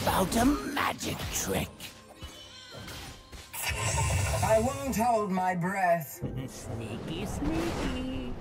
about a magic trick? I won't hold my breath. Sneaky, sneaky.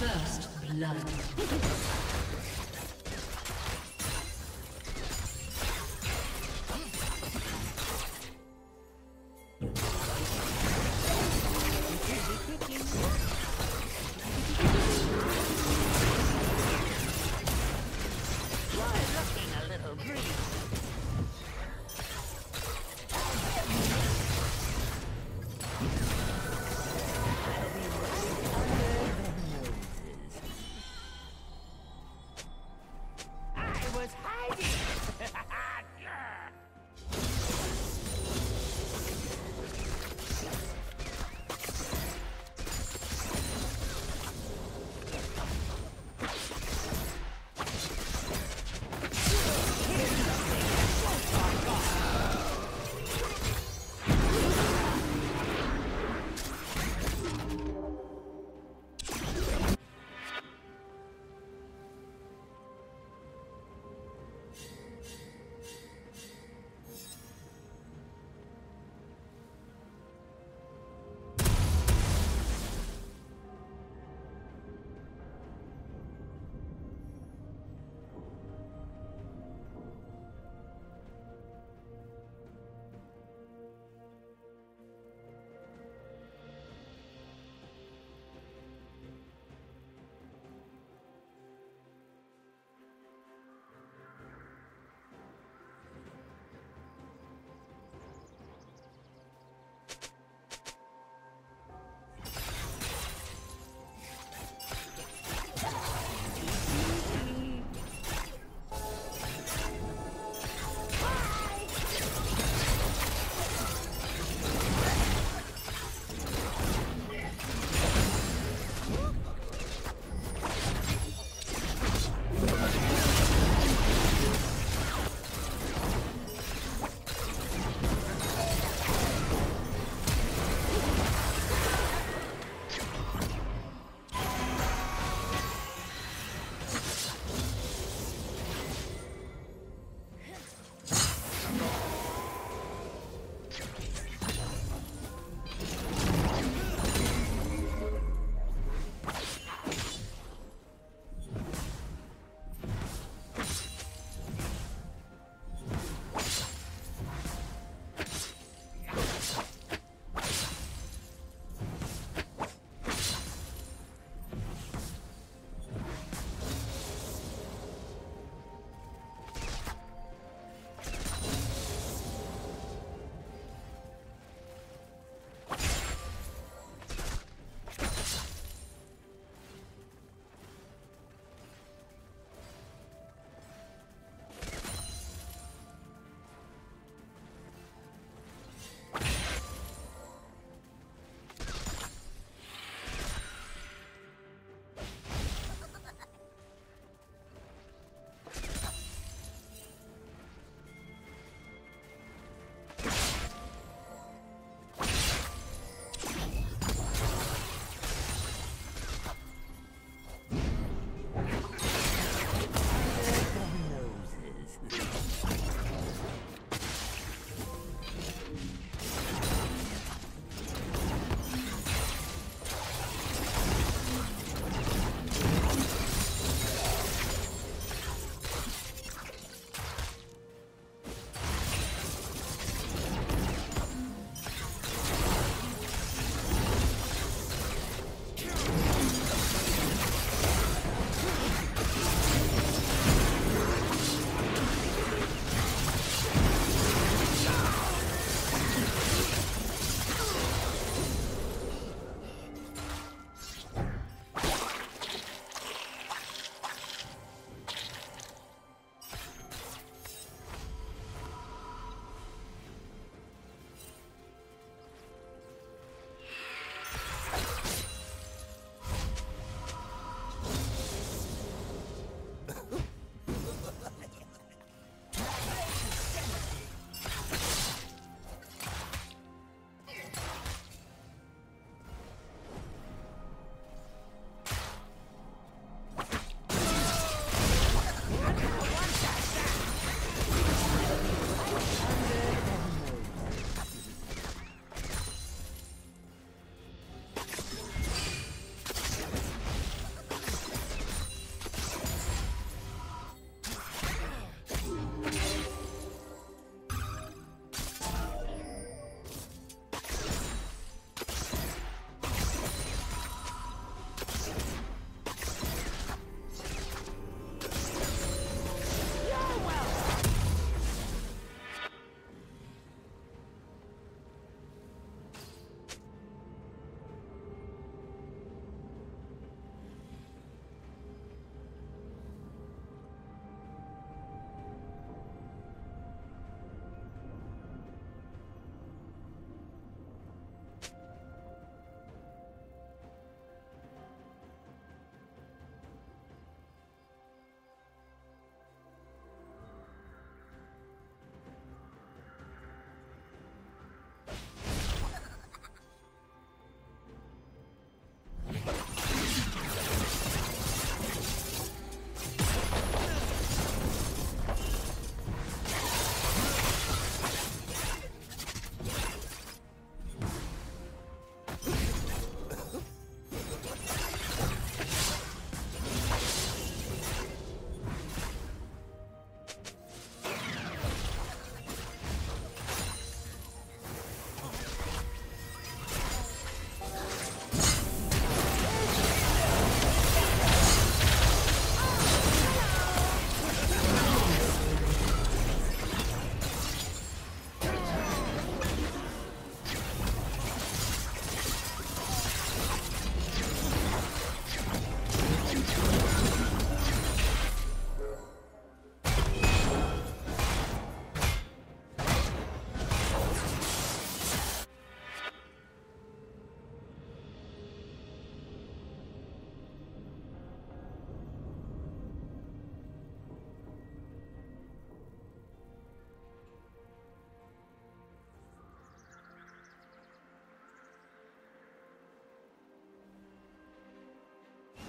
First blood.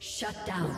Shut down.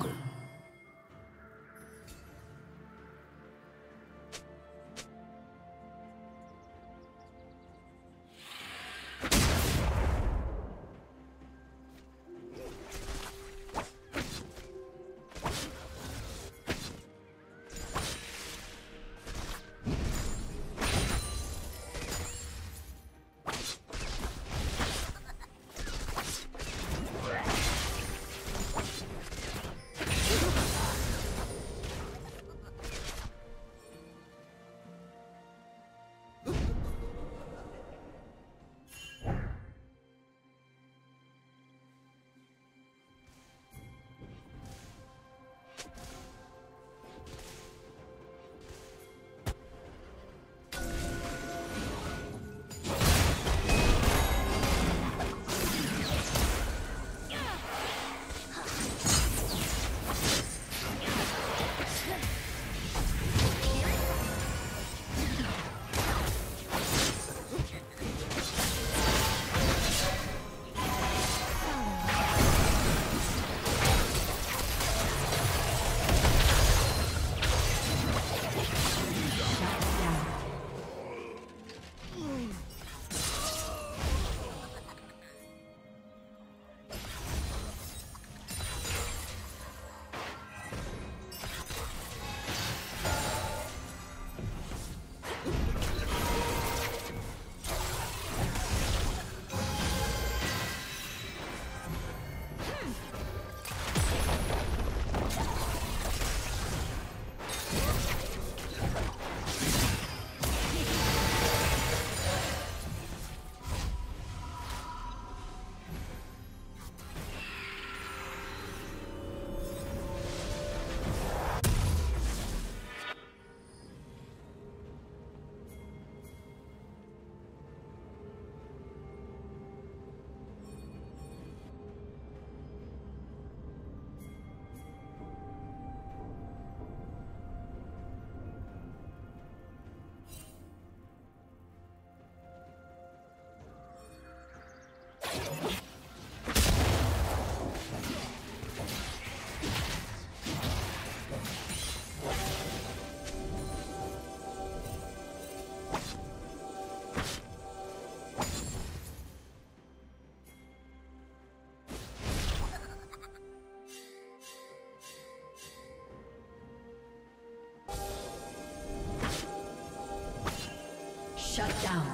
Shut down.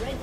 Red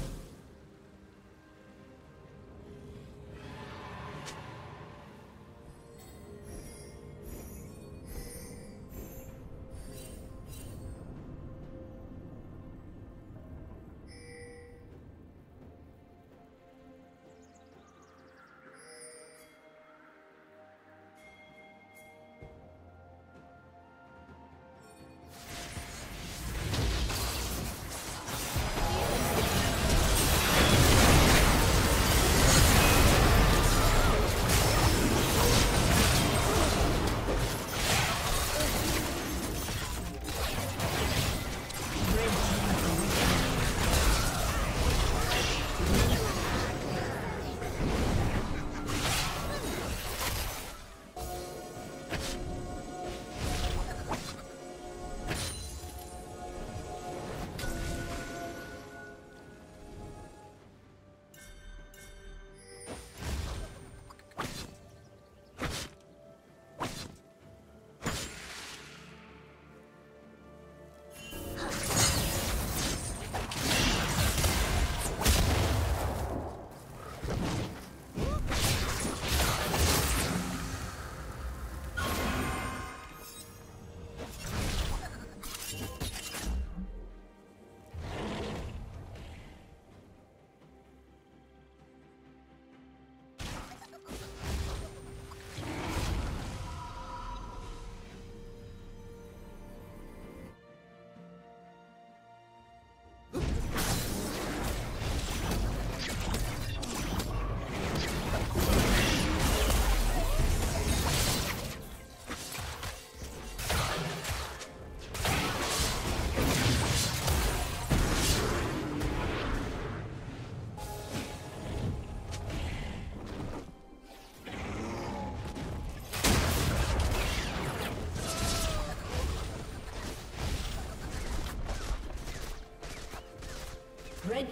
Red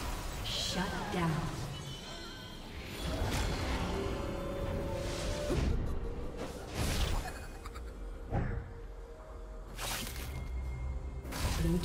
Destroyed. Shut down. Blue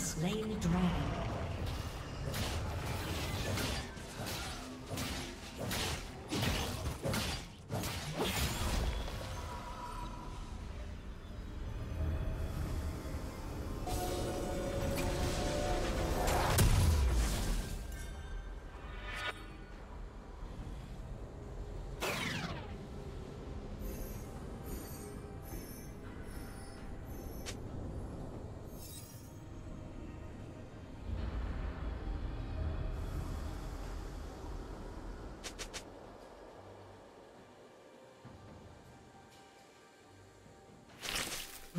has slain the dragon.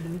Blue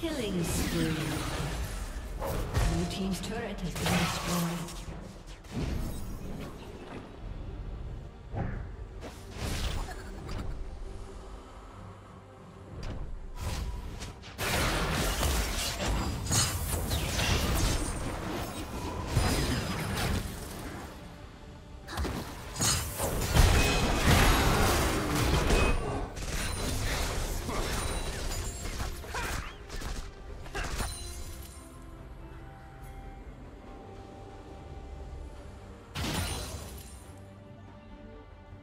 Killing spree. Blue team's turret has been destroyed.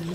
Blue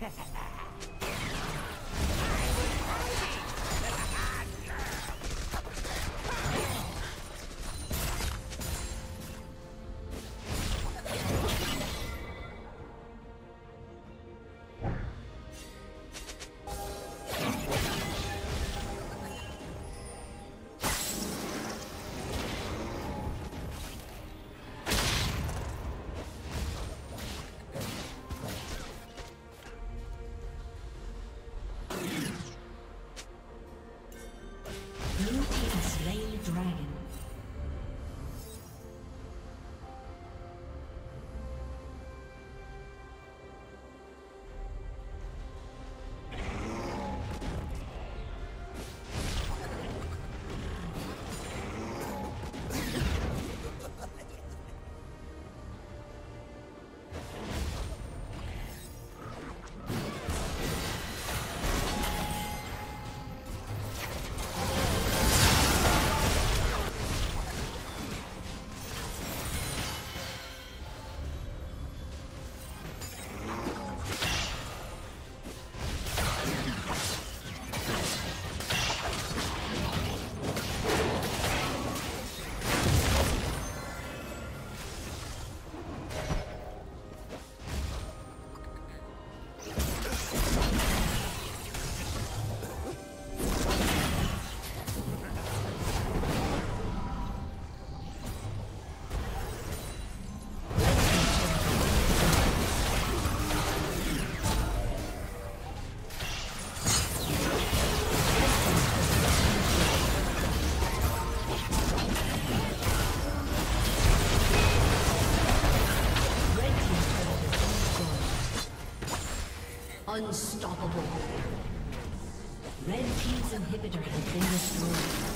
Ha ha ha! Unstoppable. Red team's inhibitor has been destroyed.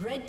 Red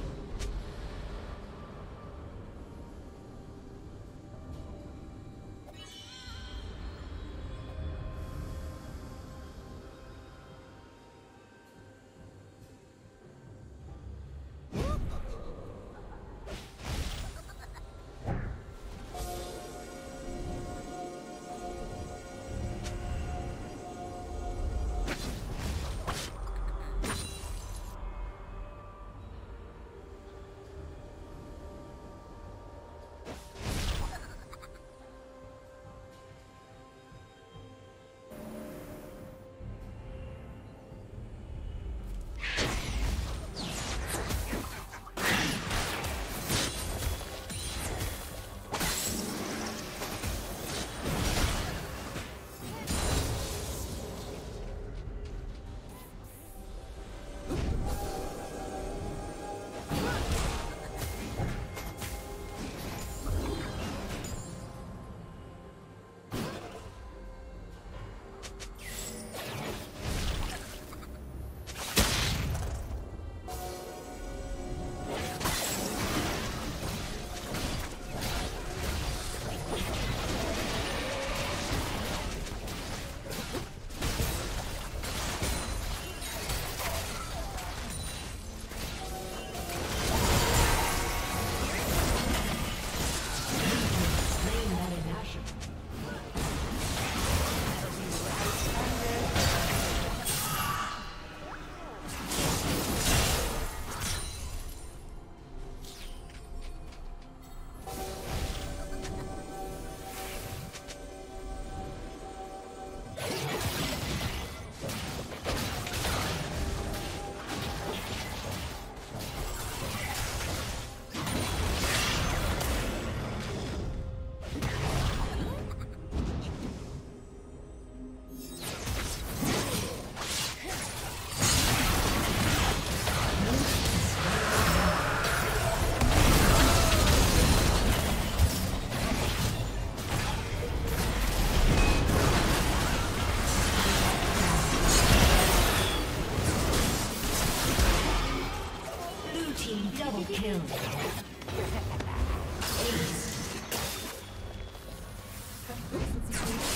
Killed. Ace.